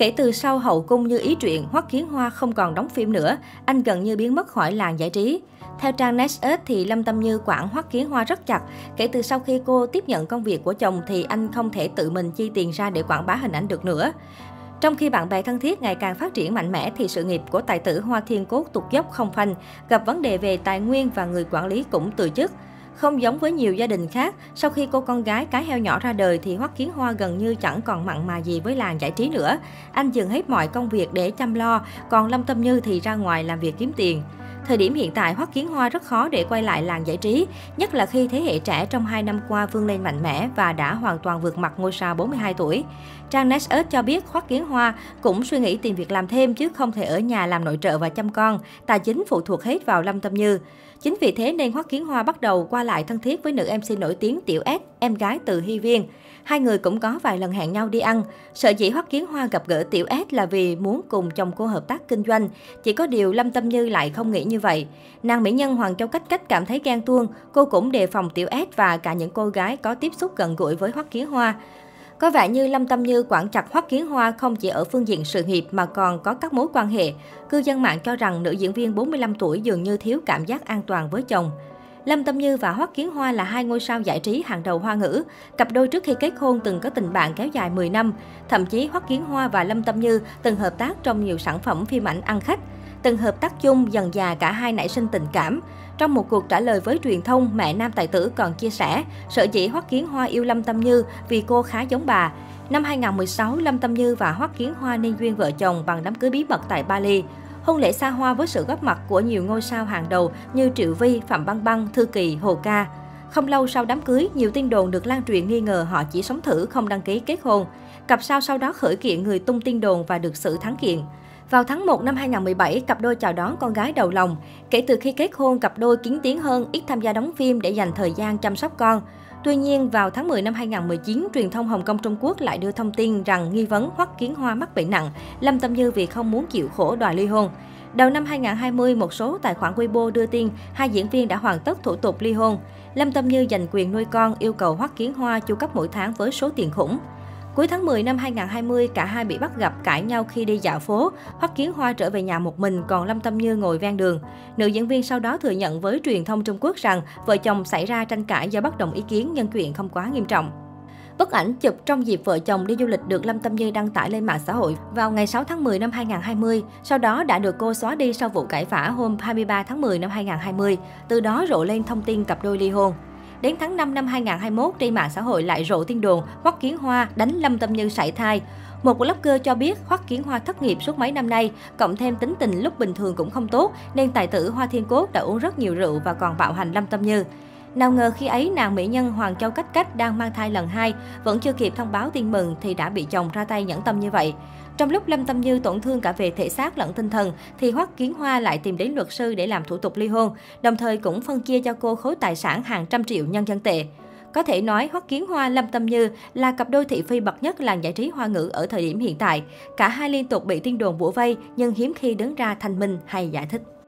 Kể từ sau Hậu Cung Như Ý Truyện, Hoắc Kiến Hoa không còn đóng phim nữa, anh gần như biến mất khỏi làng giải trí. Theo trang NetEase thì Lâm Tâm Như quản Hoắc Kiến Hoa rất chặt. Kể từ sau khi cô tiếp nhận công việc của chồng thì anh không thể tự mình chi tiền ra để quảng bá hình ảnh được nữa. Trong khi bạn bè thân thiết ngày càng phát triển mạnh mẽ thì sự nghiệp của tài tử Hoa Thiên Cốt tụt dốc không phanh, gặp vấn đề về tài nguyên và người quản lý cũng từ chức. Không giống với nhiều gia đình khác, sau khi cô con gái Cái Heo Nhỏ ra đời thì Hoắc Kiến Hoa gần như chẳng còn mặn mà gì với làng giải trí nữa. Anh dừng hết mọi công việc để chăm lo, còn Lâm Tâm Như thì ra ngoài làm việc kiếm tiền. Thời điểm hiện tại, Hoắc Kiến Hoa rất khó để quay lại làng giải trí, nhất là khi thế hệ trẻ trong 2 năm qua vươn lên mạnh mẽ và đã hoàn toàn vượt mặt ngôi sao 42 tuổi. Trang NetEase cho biết Hoắc Kiến Hoa cũng suy nghĩ tìm việc làm thêm chứ không thể ở nhà làm nội trợ và chăm con, tài chính phụ thuộc hết vào Lâm Tâm Như. Chính vì thế nên Hoắc Kiến Hoa bắt đầu qua lại thân thiết với nữ MC nổi tiếng Tiểu S, em gái Từ Hy Viên. Hai người cũng có vài lần hẹn nhau đi ăn. Sở dĩ Hoắc Kiến Hoa gặp gỡ Tiểu S là vì muốn cùng chồng cô hợp tác kinh doanh. Chỉ có điều Lâm Tâm Như lại không nghĩ như vậy. Nàng mỹ nhân Hoàng Châu Cách Cách cảm thấy ghen tuông, cô cũng đề phòng Tiểu S và cả những cô gái có tiếp xúc gần gũi với Hoắc Kiến Hoa. Có vẻ như Lâm Tâm Như quản chặt Hoắc Kiến Hoa không chỉ ở phương diện sự nghiệp mà còn có các mối quan hệ. Cư dân mạng cho rằng nữ diễn viên 45 tuổi dường như thiếu cảm giác an toàn với chồng. Lâm Tâm Như và Hoắc Kiến Hoa là hai ngôi sao giải trí hàng đầu Hoa ngữ. Cặp đôi trước khi kết hôn từng có tình bạn kéo dài 10 năm. Thậm chí Hoắc Kiến Hoa và Lâm Tâm Như từng hợp tác trong nhiều sản phẩm phim ảnh ăn khách. Từng hợp tác chung, dần dà cả hai nảy sinh tình cảm. Trong một cuộc trả lời với truyền thông, mẹ nam tài tử còn chia sẻ, sở dĩ Hoắc Kiến Hoa yêu Lâm Tâm Như vì cô khá giống bà. Năm 2016, Lâm Tâm Như và Hoắc Kiến Hoa nên duyên vợ chồng bằng đám cưới bí mật tại Bali. Hôn lễ xa hoa với sự góp mặt của nhiều ngôi sao hàng đầu như Triệu Vy, Phạm Băng Băng, Thư Kỳ, Hồ Ca. Không lâu sau đám cưới, nhiều tin đồn được lan truyền nghi ngờ họ chỉ sống thử không đăng ký kết hôn. Cặp sao sau đó khởi kiện người tung tin đồn và được xử thắng kiện. Vào tháng 1 năm 2017, cặp đôi chào đón con gái đầu lòng. Kể từ khi kết hôn, cặp đôi kín tiếng hơn, ít tham gia đóng phim để dành thời gian chăm sóc con. Tuy nhiên, vào tháng 10 năm 2019, truyền thông Hồng Kông Trung Quốc lại đưa thông tin rằng nghi vấn Hoắc Kiến Hoa mắc bệnh nặng, Lâm Tâm Như vì không muốn chịu khổ đòi ly hôn. Đầu năm 2020, một số tài khoản Weibo đưa tin hai diễn viên đã hoàn tất thủ tục ly hôn. Lâm Tâm Như giành quyền nuôi con, yêu cầu Hoắc Kiến Hoa chu cấp mỗi tháng với số tiền khủng. Cuối tháng 10 năm 2020, cả hai bị bắt gặp cãi nhau khi đi dạo phố. Hoắc Kiến Hoa trở về nhà một mình, còn Lâm Tâm Như ngồi ven đường. Nữ diễn viên sau đó thừa nhận với truyền thông Trung Quốc rằng vợ chồng xảy ra tranh cãi do bất đồng ý kiến nhưng chuyện không quá nghiêm trọng. Bức ảnh chụp trong dịp vợ chồng đi du lịch được Lâm Tâm Như đăng tải lên mạng xã hội vào ngày 6 tháng 10 năm 2020, sau đó đã được cô xóa đi sau vụ cãi vã hôm 23 tháng 10 năm 2020, từ đó rộ lên thông tin cặp đôi ly hôn. Đến tháng 5 năm 2021, trên mạng xã hội lại rộ tin đồn Hoắc Kiến Hoa đánh Lâm Tâm Như sảy thai. Một blogger cho biết Hoắc Kiến Hoa thất nghiệp suốt mấy năm nay, cộng thêm tính tình lúc bình thường cũng không tốt, nên tài tử Hoa Thiên Cốt đã uống rất nhiều rượu và còn bạo hành Lâm Tâm Như. Nào ngờ khi ấy, nàng mỹ nhân Hoàng Châu Cách Cách đang mang thai lần 2, vẫn chưa kịp thông báo tin mừng thì đã bị chồng ra tay nhẫn tâm như vậy. Trong lúc Lâm Tâm Như tổn thương cả về thể xác lẫn tinh thần, thì Hoắc Kiến Hoa lại tìm đến luật sư để làm thủ tục ly hôn, đồng thời cũng phân chia cho cô khối tài sản hàng trăm triệu nhân dân tệ. Có thể nói, Hoắc Kiến Hoa, Lâm Tâm Như là cặp đôi thị phi bậc nhất làng giải trí Hoa ngữ ở thời điểm hiện tại. Cả hai liên tục bị tin đồn bủa vây nhưng hiếm khi đứng ra thanh minh hay giải thích.